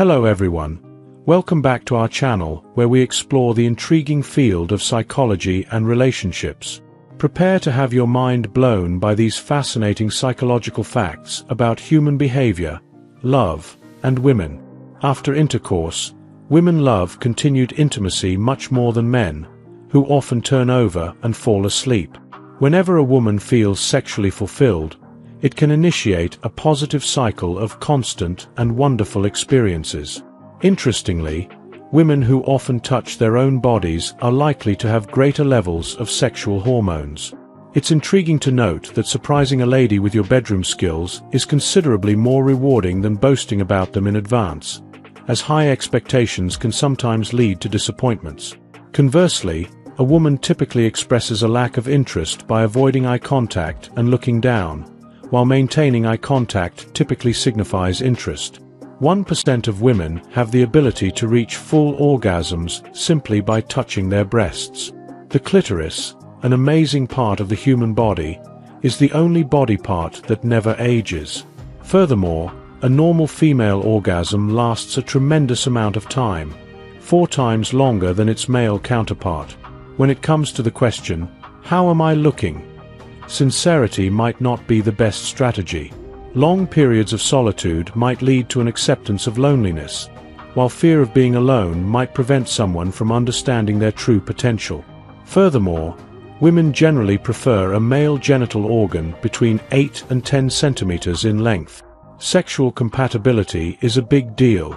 Hello everyone. Welcome back to our channel where we explore the intriguing field of psychology and relationships. Prepare to have your mind blown by these fascinating psychological facts about human behavior, love, and women. After intercourse, women love continued intimacy much more than men, who often turn over and fall asleep. Whenever a woman feels sexually fulfilled, it can initiate a positive cycle of constant and wonderful experiences. Interestingly, women who often touch their own bodies are likely to have greater levels of sexual hormones. It's intriguing to note that surprising a lady with your bedroom skills is considerably more rewarding than boasting about them in advance, as high expectations can sometimes lead to disappointments. Conversely, a woman typically expresses a lack of interest by avoiding eye contact and looking down, while maintaining eye contact typically signifies interest. 1% of women have the ability to reach full orgasms simply by touching their breasts. The clitoris, an amazing part of the human body, is the only body part that never ages. Furthermore, a normal female orgasm lasts a tremendous amount of time, 4 times longer than its male counterpart. When it comes to the question, "How am I looking?" sincerity might not be the best strategy. Long periods of solitude might lead to an acceptance of loneliness, while fear of being alone might prevent someone from understanding their true potential. Furthermore, women generally prefer a male genital organ between 8 and 10 centimeters in length. Sexual compatibility is a big deal,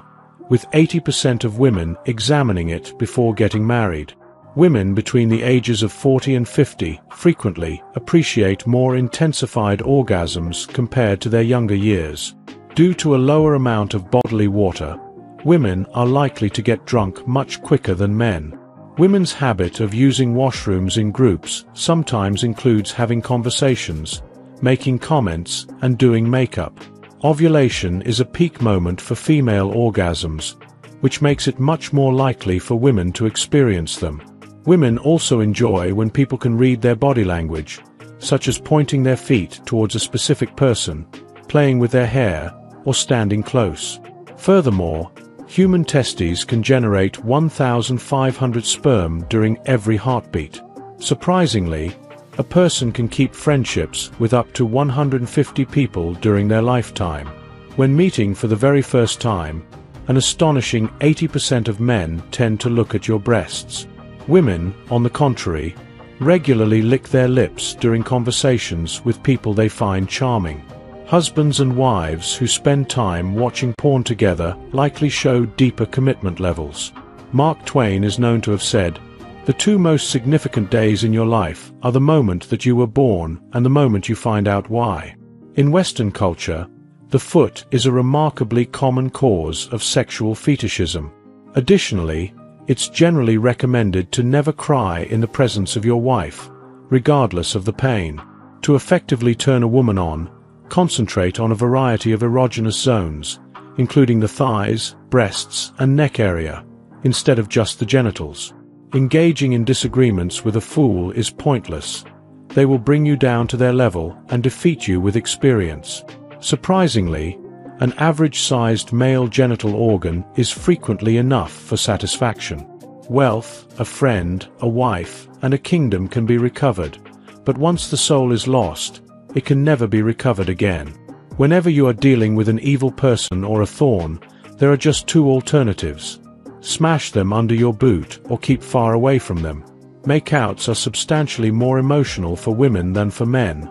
with 80% of women examining it before getting married. Women between the ages of 40 and 50 frequently appreciate more intensified orgasms compared to their younger years. Due to a lower amount of bodily water, women are likely to get drunk much quicker than men. Women's habit of using washrooms in groups sometimes includes having conversations, making comments, and doing makeup. Ovulation is a peak moment for female orgasms, which makes it much more likely for women to experience them. Women also enjoy when people can read their body language, such as pointing their feet towards a specific person, playing with their hair, or standing close. Furthermore, human testes can generate 1,500 sperm during every heartbeat. Surprisingly, a person can keep friendships with up to 150 people during their lifetime. When meeting for the very first time, an astonishing 80% of men tend to look at your breasts. Women, on the contrary, regularly lick their lips during conversations with people they find charming. Husbands and wives who spend time watching porn together likely show deeper commitment levels. Mark Twain is known to have said, "The 2 most significant days in your life are the moment that you were born and the moment you find out why." In Western culture, the foot is a remarkably common cause of sexual fetishism. Additionally, it's generally recommended to never cry in the presence of your wife, regardless of the pain. To effectively turn a woman on, concentrate on a variety of erogenous zones, including the thighs, breasts, and neck area, instead of just the genitals. Engaging in disagreements with a fool is pointless. They will bring you down to their level and defeat you with experience. Surprisingly, an average-sized male genital organ is frequently enough for satisfaction. Wealth, a friend, a wife, and a kingdom can be recovered, but once the soul is lost, it can never be recovered again. Whenever you are dealing with an evil person or a thorn, there are just 2 alternatives. Smash them under your boot or keep far away from them. Makeouts are substantially more emotional for women than for men.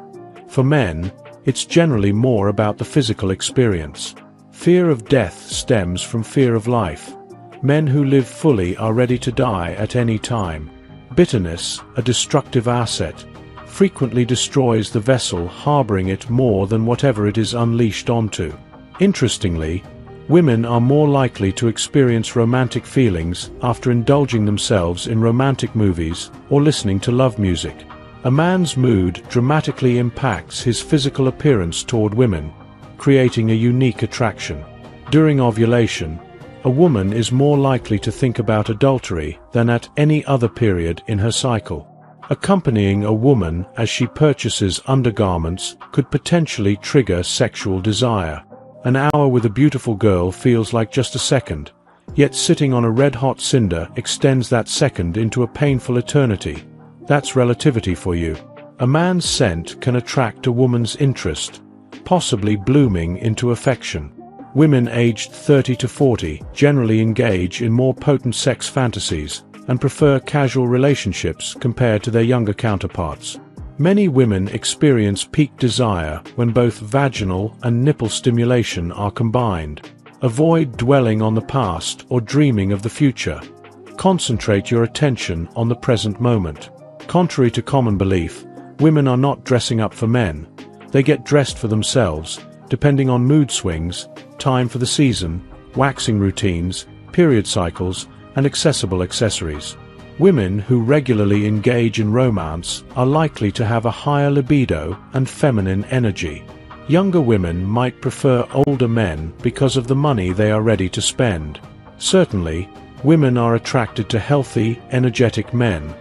For men, it's generally more about the physical experience. Fear of death stems from fear of life. Men who live fully are ready to die at any time. Bitterness, a destructive asset, frequently destroys the vessel harboring it more than whatever it is unleashed onto. Interestingly, women are more likely to experience romantic feelings after indulging themselves in romantic movies or listening to love music. A man's mood dramatically impacts his physical appearance toward women, creating a unique attraction. During ovulation, a woman is more likely to think about adultery than at any other period in her cycle. Accompanying a woman as she purchases undergarments could potentially trigger sexual desire. An hour with a beautiful girl feels like just a second, yet sitting on a red-hot cinder extends that second into a painful eternity. That's relativity for you. A man's scent can attract a woman's interest, possibly blooming into affection. Women aged 30 to 40 generally engage in more potent sex fantasies and prefer casual relationships compared to their younger counterparts. Many women experience peak desire when both vaginal and nipple stimulation are combined. Avoid dwelling on the past or dreaming of the future. Concentrate your attention on the present moment. Contrary to common belief, women are not dressing up for men. They get dressed for themselves, depending on mood swings, time for the season, waxing routines, period cycles, and accessible accessories. Women who regularly engage in romance are likely to have a higher libido and feminine energy. Younger women might prefer older men because of the money they are ready to spend. Certainly, women are attracted to healthy, energetic men,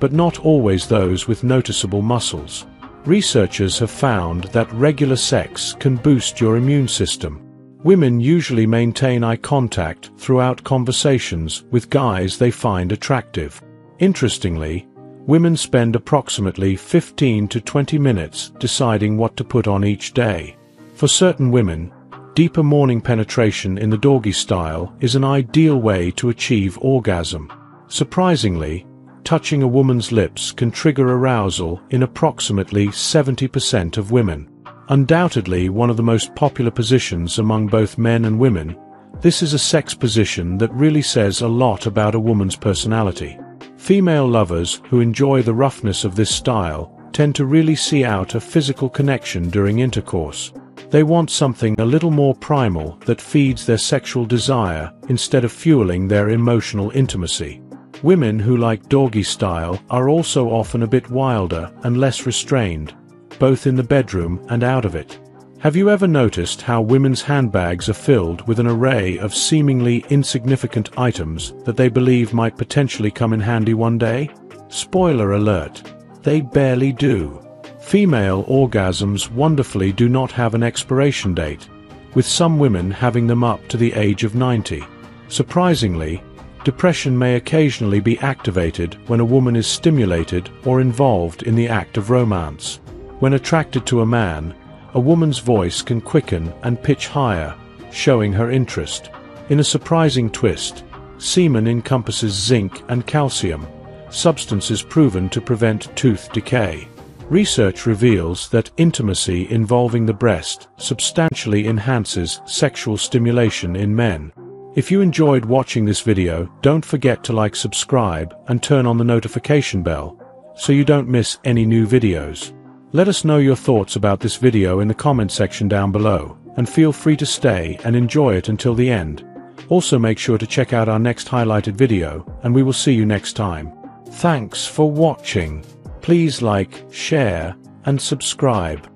but not always those with noticeable muscles. Researchers have found that regular sex can boost your immune system. Women usually maintain eye contact throughout conversations with guys they find attractive. Interestingly, women spend approximately 15 to 20 minutes deciding what to put on each day. For certain women, deeper morning penetration in the doggy style is an ideal way to achieve orgasm. Surprisingly, touching a woman's lips can trigger arousal in approximately 70% of women. Undoubtedly one of the most popular positions among both men and women, this is a sex position that really says a lot about a woman's personality. Female lovers who enjoy the roughness of this style tend to really see out a physical connection during intercourse. They want something a little more primal that feeds their sexual desire instead of fueling their emotional intimacy. Women who like doggy style are also often a bit wilder and less restrained, both in the bedroom and out of it. Have you ever noticed how women's handbags are filled with an array of seemingly insignificant items that they believe might potentially come in handy one day? Spoiler alert, they barely do. Female orgasms wonderfully do not have an expiration date, with some women having them up to the age of 90. Surprisingly, depression may occasionally be activated when a woman is stimulated or involved in the act of romance. When attracted to a man, a woman's voice can quicken and pitch higher, showing her interest. In a surprising twist, semen encompasses zinc and calcium, substances proven to prevent tooth decay. Research reveals that intimacy involving the breast substantially enhances sexual stimulation in men. If you enjoyed watching this video, don't forget to like, subscribe, and turn on the notification bell, so you don't miss any new videos. Let us know your thoughts about this video in the comment section down below, and feel free to stay and enjoy it until the end. Also make sure to check out our next highlighted video, and we will see you next time. Thanks for watching. Please like, share, and subscribe.